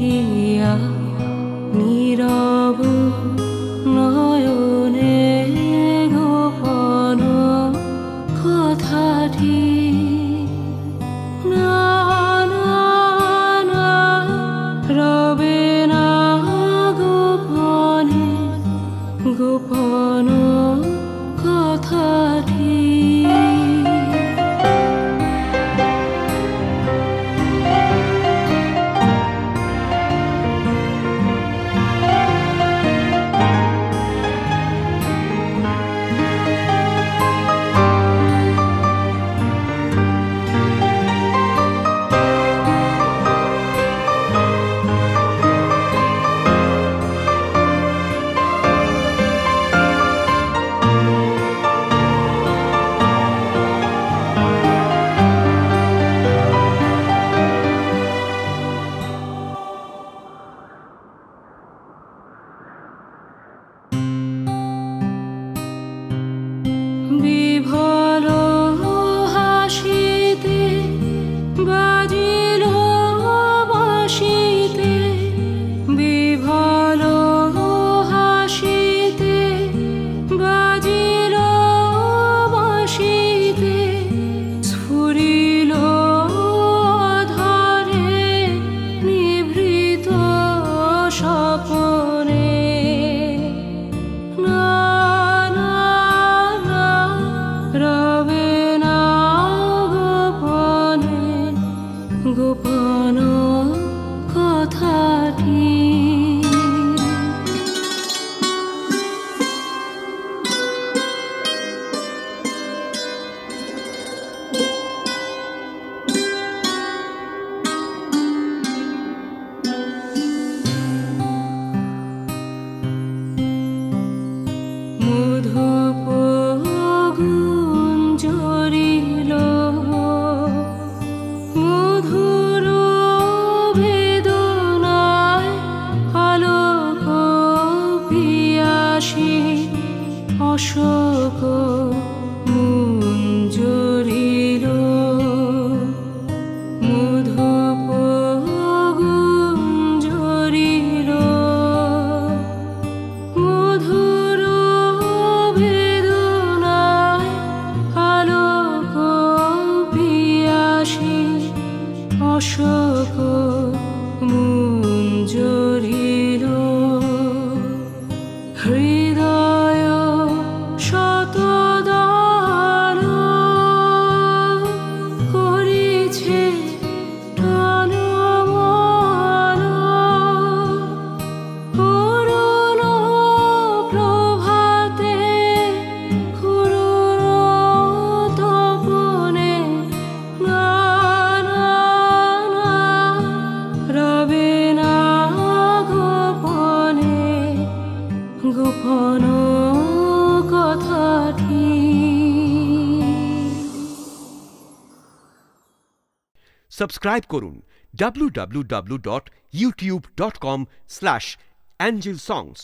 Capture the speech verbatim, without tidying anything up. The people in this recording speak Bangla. উঠিয়া নীরব নয়নে গোপন কথাটি রবেনা গোপনে গোপন কথাটি গোপনো কথাটি অশোক মঞ্জরিল মধুপ গুঞ্জরিল মধুর বেদনায় আলোক পিয়াসী অশোক মঞ্জরিল গোপনো কথাটি। সাবস্ক্রাইব করুন W W W dot YouTube dot com slash angel সংস।